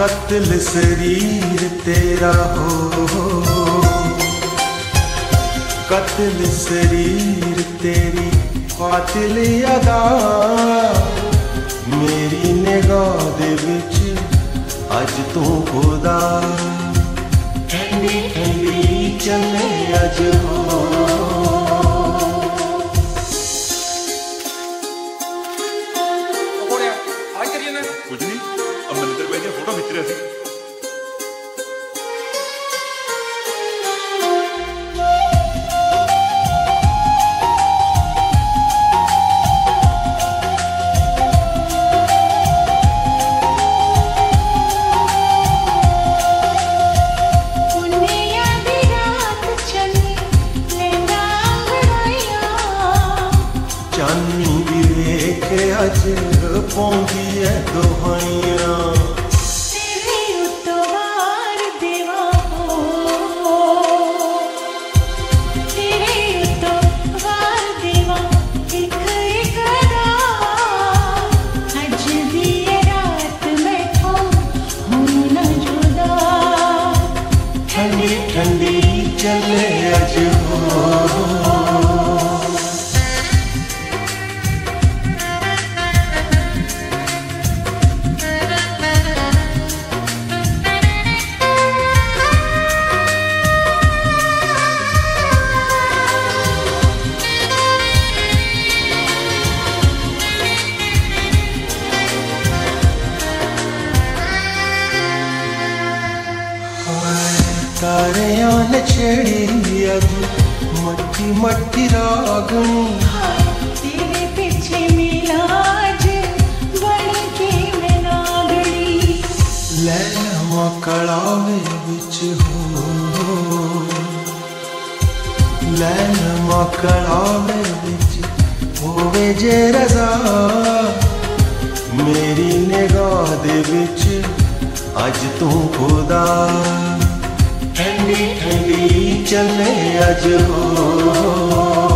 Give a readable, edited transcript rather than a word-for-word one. कत्ल शरीर तेरा हो, कत्ल शरीर तेरी कातिल अदा मेरी निगाह दे विच अज तू खुदा। ठंडी ठंडी चले अज हो चले अज हो।